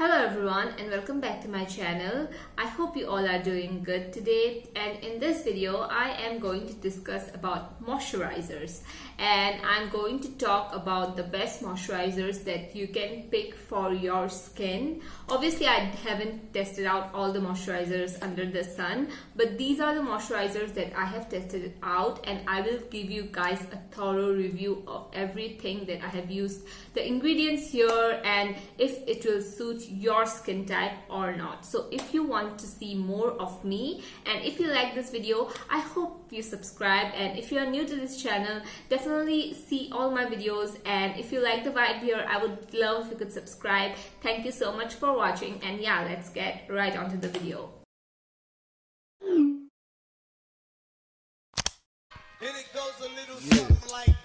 Hello everyone and welcome back to my channel. I hope you all are doing good today, and in this video I am going to discuss about moisturizers, and I'm going to talk about the best moisturizers that you can pick for your skin. Obviously I haven't tested out all the moisturizers under the sun, but these are the moisturizers that I have tested out, and I will give you guys a thorough review of everything that I have used, the ingredients here, and if it will suit your skin type or not. So if you want to see more of me, and if you like this video, I hope you subscribe, and if you are new to this channel, definitely see all my videos, and if you like the vibe here, I would love if you could subscribe. Thank you so much for watching, and yeah, let's get right onto the video. Here it goes a little something like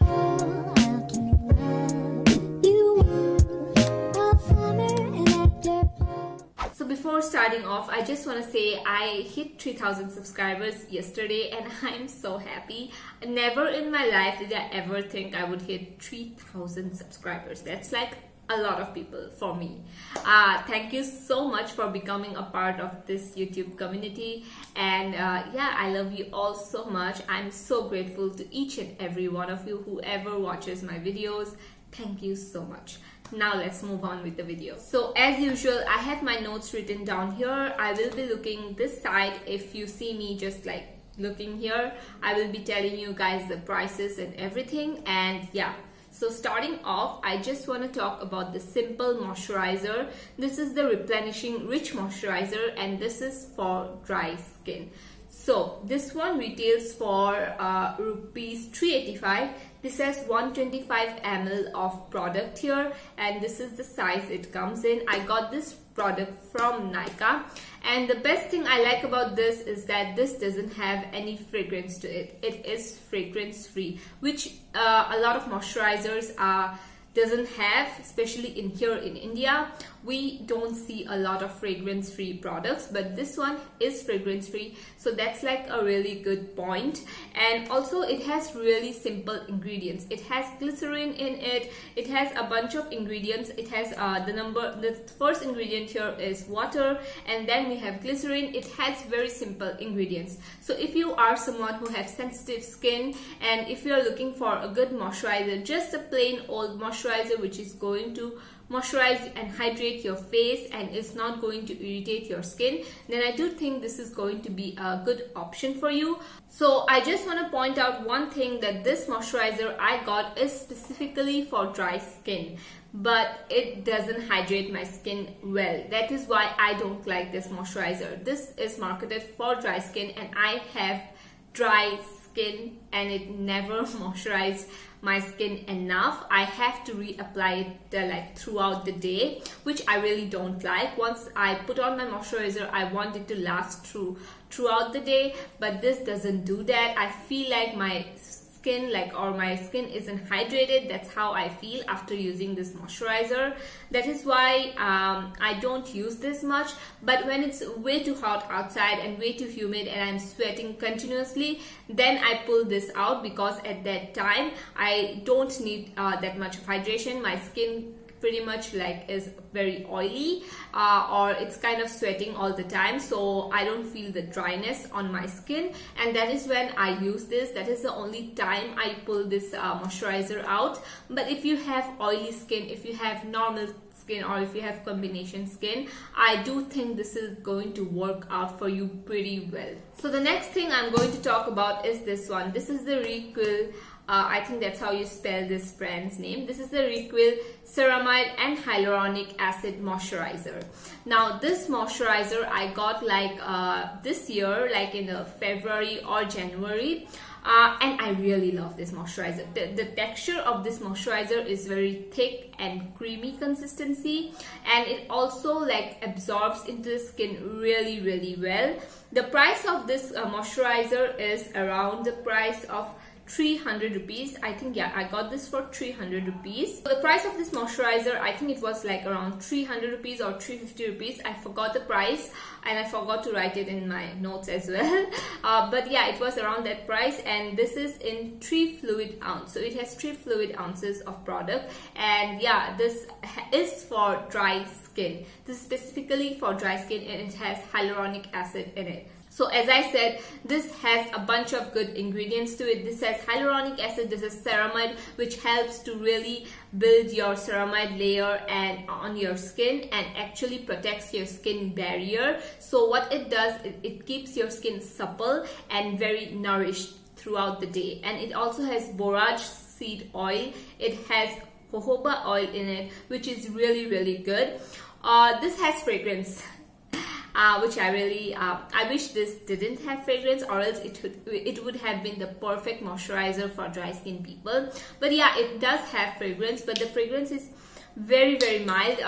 Before starting off, I just want to say I hit 3,000 subscribers yesterday, and I'm so happy. Never in my life did I ever think I would hit 3,000 subscribers. That's like a lot of people for me. Thank you so much for becoming a part of this YouTube community, and yeah, I love you all so much. I'm so grateful to each and every one of you, whoever watches my videos. Thank you so much. Now let's move on with the video. So as usual, I have my notes written down here. I will be looking this side. If you see me just like looking here, I will be telling you guys the prices and everything. And yeah, so starting off, I just want to talk about the Simple moisturizer. This is the replenishing rich moisturizer, and this is for dry skin. So this one retails for rupees 385. This has 125 ml of product here, and this is the size it comes in. I got this product from Nykaa, and the best thing I like about this is that this doesn't have any fragrance to it. It is fragrance free, which a lot of moisturizers doesn't have, especially in here in India. We don't see a lot of fragrance free products, but this one is fragrance free, so that's like a really good point. And also it has really simple ingredients. It has glycerin in it, it has a bunch of ingredients. It has the first ingredient here is water, and then we have glycerin. It has very simple ingredients. So if you are someone who has sensitive skin, and if you are looking for a good moisturizer, just a plain old moisturizer which is going to moisturize and hydrate your face and is not going to irritate your skin, then I do think this is going to be a good option for you. So I just want to point out one thing, that this moisturizer I got is specifically for dry skin, but it doesn't hydrate my skin well. That is why I don't like this moisturizer. This is marketed for dry skin, and I have dry skin, and it never moisturized my skin enough. I have to reapply it like throughout the day, which I really don't like. Once I put on my moisturizer, I want it to last throughout the day, but this doesn't do that. I feel like my skin my skin isn't hydrated. That's how I feel after using this moisturizer. That is why I don't use this much. But when it's way too hot outside and way too humid and I'm sweating continuously, then I pull this out, because at that time I don't need that much of hydration. My skin pretty much is very oily, or it's kind of sweating all the time, so I don't feel the dryness on my skin, and that is when I use this. That is the only time I pull this moisturizer out. But if you have oily skin, if you have normal skin, or if you have combination skin, I do think this is going to work out for you pretty well. So the next thing I'm going to talk about is this one. This is the RE'EQUIL. I think that's how you spell this brand's name. This is the RE'EQUIL Ceramide and Hyaluronic Acid Moisturizer. Now this moisturizer I got this year, in February or January, and I really love this moisturizer. The texture of this moisturizer is very thick and creamy consistency, and it also absorbs into the skin really really well. The price of this moisturizer is around the price of 300 rupees. I think, yeah, I got this for 300 rupees. So the price of this moisturizer, I think it was like around 300 rupees or 350 rupees. I forgot the price and I forgot to write it in my notes as well, but yeah, it was around that price. And this is in 3 fluid ounce, so it has 3 fluid ounces of product. And yeah, this is for dry skin. This is specifically for dry skin, and it has hyaluronic acid in it. So as I said, this has a bunch of good ingredients to it. This has hyaluronic acid, this is ceramide, which helps to really build your ceramide layer and on your skin and actually protects your skin barrier. So what it does, it keeps your skin supple and very nourished throughout the day. And it also has borage seed oil, it has jojoba oil in it, which is really, really good. This has fragrance. Which I really, I wish this didn't have fragrance, or else it would have been the perfect moisturizer for dry skin people. But yeah, it does have fragrance, but the fragrance is very, very mild.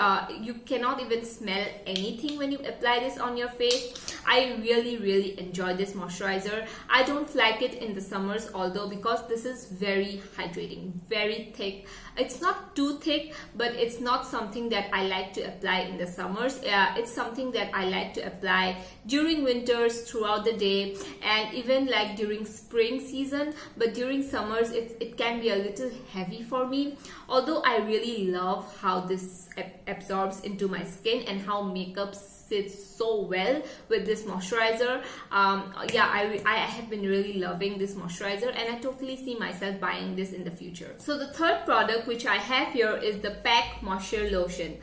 You cannot even smell anything when you apply this on your face. I really, really enjoy this moisturizer. I don't like it in the summers, although, because this is very hydrating, very thick. It's not too thick, but it's not something that I like to apply in the summers. It's something that I like to apply during winters, throughout the day, and even like during spring season. But during summers, it can be a little heavy for me, although I really love how this absorbs into my skin and how makeup sits so well with this moisturizer. Yeah, I have been really loving this moisturizer, and I totally see myself buying this in the future. So the third product which I have here is the PAC Moisture Lotion.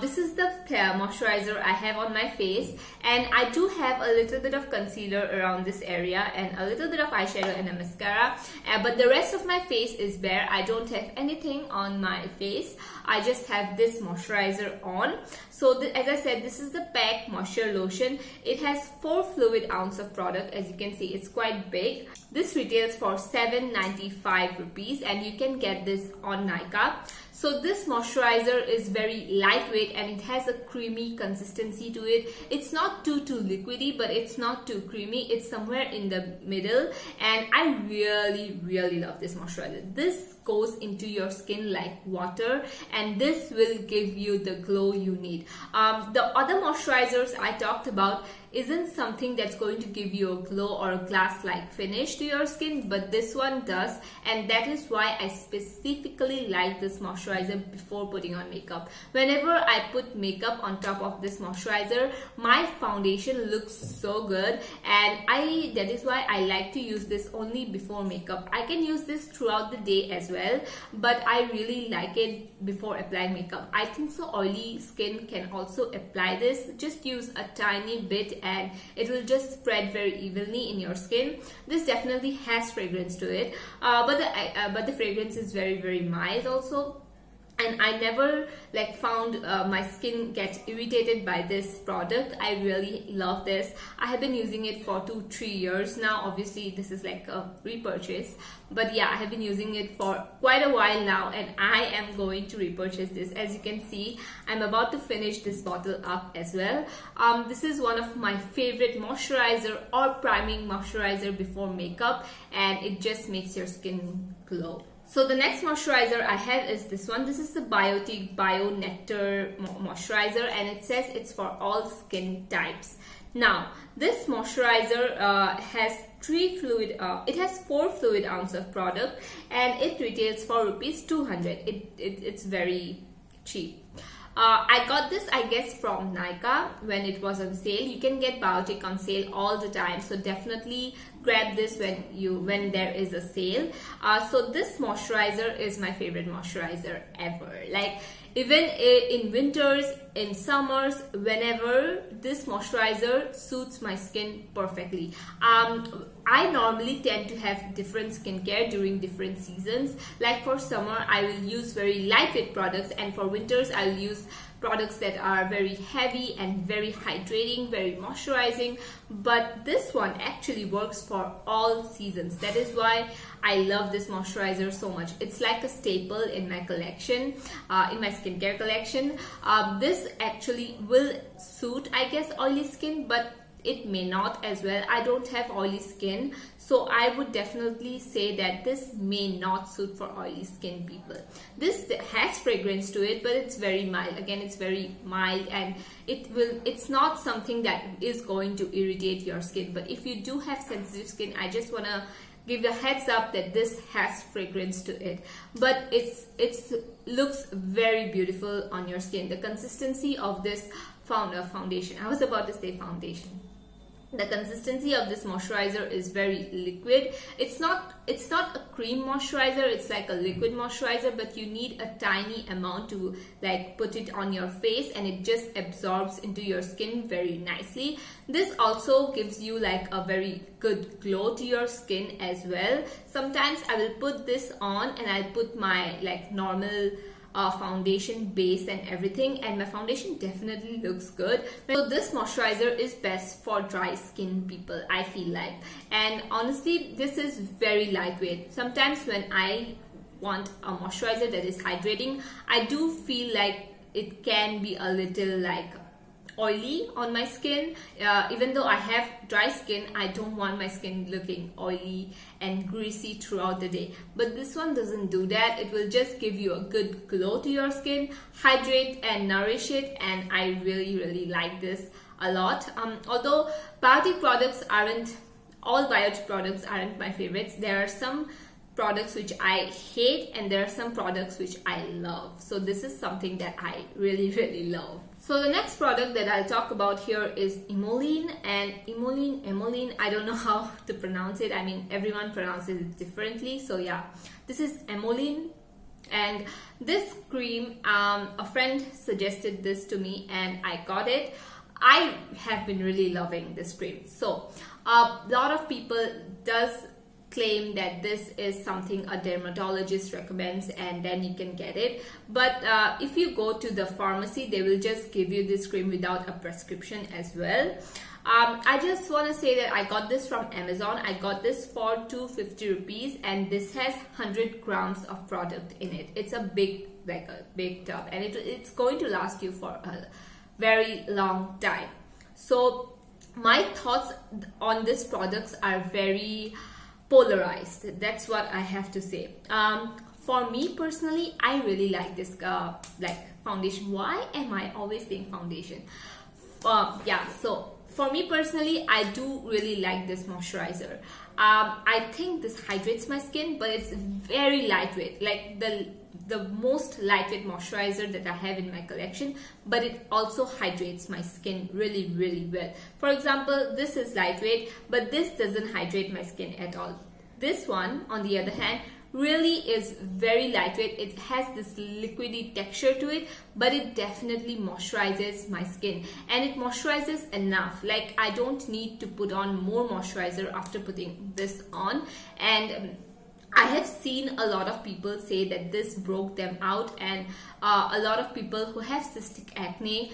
This is the moisturizer I have on my face, and I do have a little bit of concealer around this area and a little bit of eyeshadow and a mascara, but the rest of my face is bare. I don't have anything on my face. I just have this moisturizer on. So as I said, this is the PAC Moisture Lotion. It has 4 fluid ounces of product. As you can see, it's quite big. This retails for 795 rupees, and you can get this on Nykaa. So this moisturizer is very lightweight, and it has a creamy consistency to it. It's not too liquidy, but it's not too creamy. It's somewhere in the middle, and I really, really love this moisturizer. This goes into your skin like water, and this will give you the glow you need. The other moisturizers I talked about isn't something that's going to give you a glow or a glass-like finish to your skin, but this one does, and that is why I specifically like this moisturizer before putting on makeup. Whenever I put makeup on top of this moisturizer, my foundation looks so good, and that is why I like to use this only before makeup. I can use this throughout the day as well, but I really like it before applying makeup. I think so oily skin can also apply this. Just use a tiny bit and it will just spread very evenly in your skin. This definitely has fragrance to it, but the fragrance is very, very mild also. And I never like found my skin get irritated by this product. I really love this. I have been using it for 2-3 years now. Obviously, this is like a repurchase, but yeah, I have been using it for quite a while now, and I am going to repurchase this. As you can see, I'm about to finish this bottle up as well. This is one of my favorite moisturizer or priming moisturizer before makeup, and it just makes your skin glow. So the next moisturizer I have is this one. This is the Biotique Bio Nectar moisturizer, and it says it's for all skin types. Now, this moisturizer has 4 fluid ounces of product, and it retails for ₹200. It's very cheap. I got this, I guess, from Nykaa when it was on sale. You can get Biotique on sale all the time, so definitely grab this when there is a sale. So this moisturizer is my favorite moisturizer ever. Like, even in winters, in summers, whenever, this moisturizer suits my skin perfectly. I normally tend to have different skincare during different seasons. Like for summer, I will use very lightweight products, and for winters, I will use products that are very heavy and very hydrating, very moisturizing. But this one actually works for all seasons. That is why I love this moisturizer so much. It's like a staple in my collection, in my skincare collection. This actually will suit, I guess, oily skin, but it may not as well. I don't have oily skin, so I would definitely say that this may not suit for oily skin people. This has fragrance to it, but it's very mild. Again, it's very mild, and it's not something that is going to irritate your skin. But if you do have sensitive skin, I just want to give a heads up that this has fragrance to it, but it's looks very beautiful on your skin. The consistency of this foundation, I was about to say foundation, the consistency of this moisturizer is very liquid. It's not a cream moisturizer, it's like a liquid moisturizer, but you need a tiny amount to like put it on your face, and it just absorbs into your skin very nicely. This also gives you like a very good glow to your skin as well. Sometimes I will put this on and I'll put my like normal foundation base and everything, and my foundation definitely looks good. So this moisturizer is best for dry skin people, I feel like. And honestly, this is very lightweight. Sometimes when I want a moisturizer that is hydrating, I do feel like it can be a little like oily on my skin. Even though I have dry skin, I don't want my skin looking oily and greasy throughout the day, but this one doesn't do that. It will just give you a good glow to your skin, hydrate and nourish it, and I really like this a lot. Although all Biotique products aren't my favorites, there are some products which I hate and there are some products which I love, so this is something that I really love. So the next product that I'll talk about here is Emolene, and Emolene, I don't know how to pronounce it. I mean, everyone pronounces it differently, so yeah, this is Emolene. And this cream, a friend suggested this to me and I got it. I have been really loving this cream. So a lot of people claim that this is something a dermatologist recommends and then you can get it, but if you go to the pharmacy, they will just give you this cream without a prescription as well. I just want to say that I got this from Amazon. I got this for 250 rupees, and this has 100 grams of product in it. It's a big, like a big tub, and it's going to last you for a very long time. So my thoughts on these products are very polarized, that's what I have to say. For me personally, I really like this foundation. Why am I always saying foundation? Yeah, so for me personally, I do really like this moisturizer. I think this hydrates my skin, but it's very lightweight, like the most lightweight moisturizer that I have in my collection, but it also hydrates my skin really well. For example, this is lightweight, but this doesn't hydrate my skin at all. This one, on the other hand, really is very lightweight. It has this liquidy texture to it, but it definitely moisturizes my skin, and it moisturizes enough. Like, I don't need to put on more moisturizer after putting this on. And I have seen a lot of people say that this broke them out, and a lot of people who have cystic acne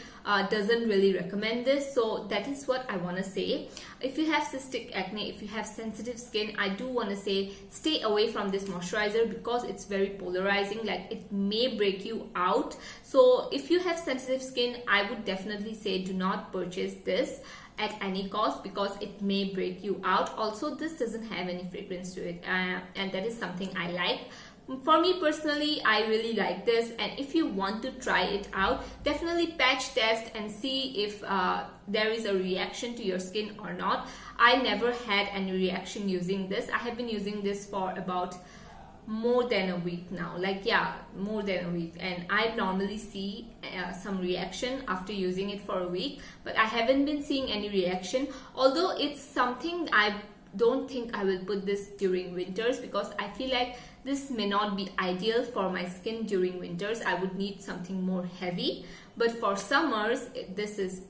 doesn't really recommend this. So that is what I want to say. If you have cystic acne, if you have sensitive skin, I do want to say stay away from this moisturizer because it's very polarizing, like it may break you out. So if you have sensitive skin, I would definitely say do not purchase this at any cost because it may break you out. Also, this doesn't have any fragrance to it, and that is something I like. For me personally, I really like this, and if you want to try it out, definitely patch test and see if there is a reaction to your skin or not. I never had any reaction using this. I have been using this for about more than a week now, like yeah, more than a week, and I normally see some reaction after using it for a week, but I haven't been seeing any reaction. Although it's something I don't think I will put this during winters because I feel like this may not be ideal for my skin during winters. I would need something more heavy, but for summers this is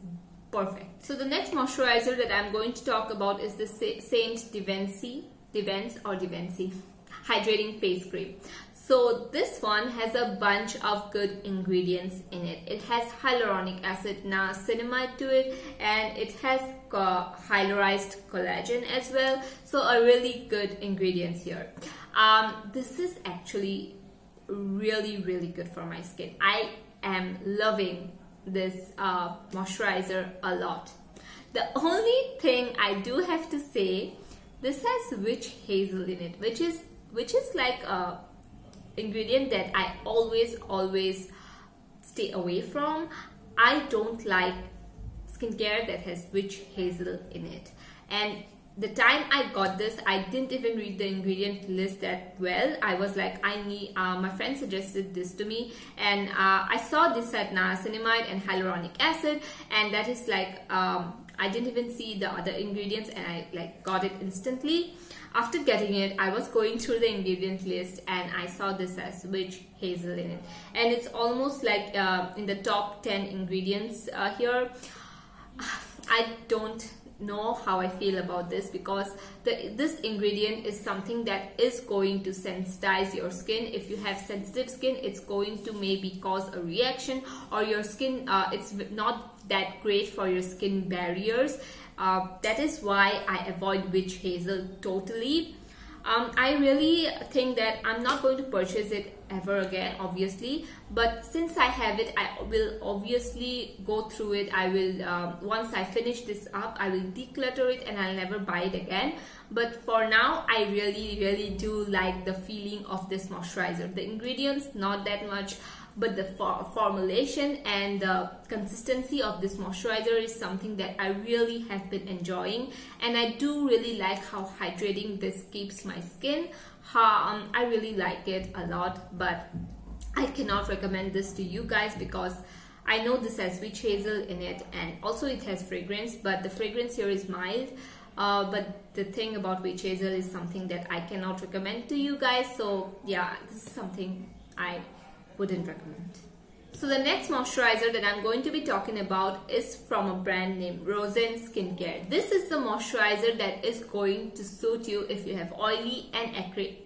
perfect. So the next moisturizer that I'm going to talk about is the Divensy hydrating face cream. So this one has a bunch of good ingredients in it. It has hyaluronic acid, niacinamide to it, and it has hyaluronized collagen as well, so a really good ingredients here. This is actually really good for my skin. I am loving this moisturizer a lot. The only thing I do have to say, this has witch hazel in it, which is like a ingredient that I always stay away from. I don't like skincare that has witch hazel in it. And the time I got this, I didn't even read the ingredient list that well. I was like, I need, my friend suggested this to me, and I saw this had niacinamide and hyaluronic acid, and that is like, I didn't even see the other ingredients, and I like got it instantly. After getting it, I was going through the ingredient list and I saw this as witch hazel in it, and it's almost like in the top 10 ingredients here. I don't know how I feel about this, because this ingredient is something that is going to sensitize your skin. If you have sensitive skin, it's going to maybe cause a reaction, or your skin, it's not that great for your skin barriers. That is why I avoid witch hazel totally. I really think that I'm not going to purchase it ever again, obviously, but since I have it, I will obviously go through it. I will, once I finish this up, I will declutter it and I'll never buy it again. But for now, I really do like the feeling of this moisturizer. The ingredients, not that much, but the formulation and the consistency of this moisturizer is something that I really have been enjoying, and I do really like how hydrating this keeps my skin. I really like it a lot, but I cannot recommend this to you guys because I know this has witch hazel in it, and also it has fragrance, but the fragrance here is mild. But the thing about witch hazel is something that I cannot recommend to you guys. So yeah, this is something I wouldn't recommend. So the next moisturizer that I'm going to be talking about is from a brand named Rosen Skincare. This is the moisturizer that is going to suit you if you have oily and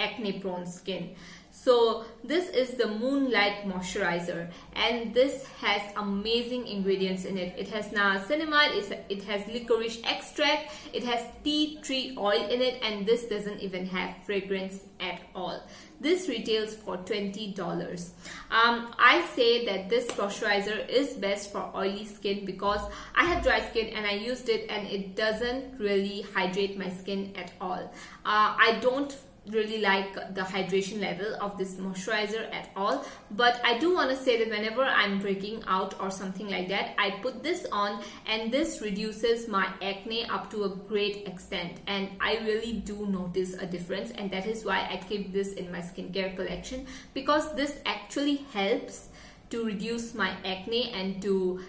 acne prone skin. So this is the Moonlight Moisturizer, and this has amazing ingredients in it. It has niacinamide, it has licorice extract, it has tea tree oil in it, and this doesn't even have fragrance at all. This retails for $20. I say that this moisturizer is best for oily skin because I have dry skin and I used it, and it doesn't really hydrate my skin at all. I don't really like the hydration level of this moisturizer at all, but I do want to say that whenever I'm breaking out or something like that, I put this on, and this reduces my acne up to a great extent, and I really do notice a difference, and that is why I keep this in my skincare collection, because this actually helps to reduce my acne and to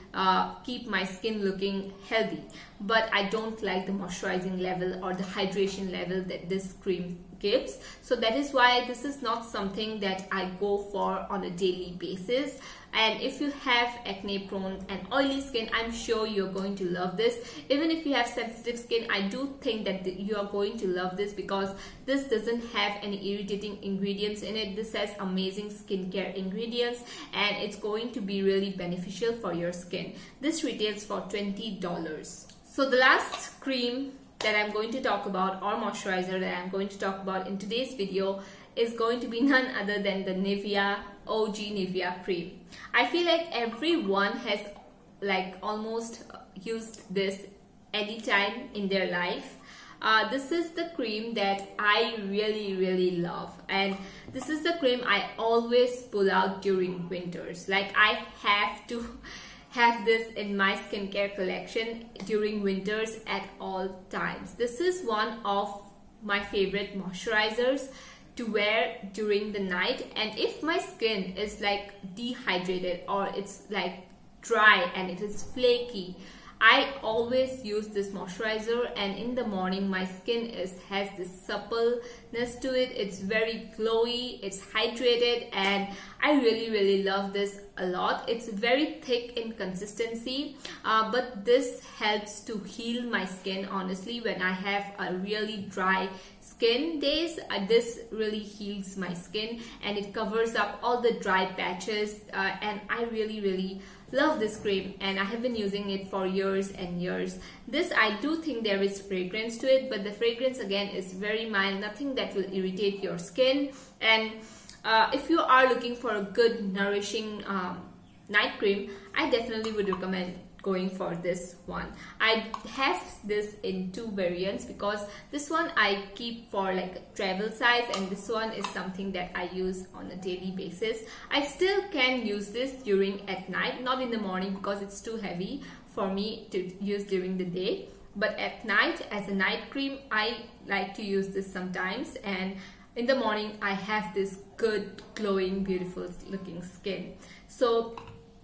keep my skin looking healthy. But I don't like the moisturizing level or the hydration level that this cream gives, so that is why this is not something that I go for on a daily basis. And if you have acne prone and oily skin, I'm sure you're going to love this. Even if you have sensitive skin, I do think that you are going to love this because this doesn't have any irritating ingredients in it. This has amazing skincare ingredients, and it's going to be really beneficial for your skin. This retails for $20. So the last cream that I'm going to talk about, or moisturizer that I'm going to talk about in today's video, is going to be none other than the Nivea OG Nivea cream. I feel like everyone has like almost used this anytime in their life. This is the cream that I really love, and this is the cream I always pull out during winters. Like, I have to have this in my skincare collection during winters at all times. This is one of my favorite moisturizers to wear during the night, and if my skin is like dehydrated or it's like dry and it is flaky, I always use this moisturizer, and in the morning my skin has this suppleness to it. It's very glowy, it's hydrated, and I really love this a lot. It's very thick in consistency, but this helps to heal my skin. Honestly, when I have a really dry skin days, this really heals my skin, and it covers up all the dry patches, and I really love this cream, and I have been using it for years and years. This, I do think there is fragrance to it, but the fragrance again is very mild, nothing that will irritate your skin. And if you are looking for a good nourishing night cream, I definitely would recommend going for this one. I have this in two variants because this one I keep for like travel size, and this one is something that I use on a daily basis. I still can use this during at night, not in the morning because it's too heavy for me to use during the day, but at night as a night cream I like to use this sometimes, and in the morning I have this good glowing beautiful looking skin. So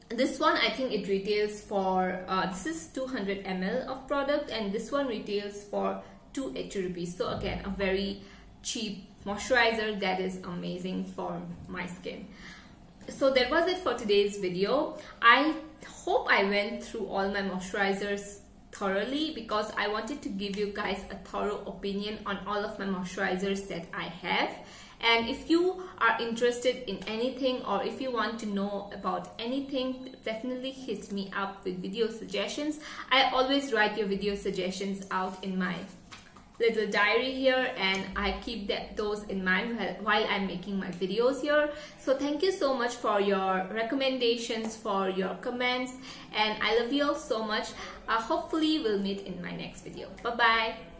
this one, I think it retails for this is 200 ml of product, and this one retails for 280 rupees. So again, a very cheap moisturizer that is amazing for my skin. So that was it for today's video. I hope I went through all my moisturizers thoroughly because I wanted to give you guys a thorough opinion on all of my moisturizers that I have. And if you are interested in anything, or if you want to know about anything, definitely hit me up with video suggestions. I always write your video suggestions out in my little diary here, and I keep those in mind while I'm making my videos here. So thank you so much for your recommendations, for your comments, and I love you all so much. Hopefully we'll meet in my next video. Bye bye.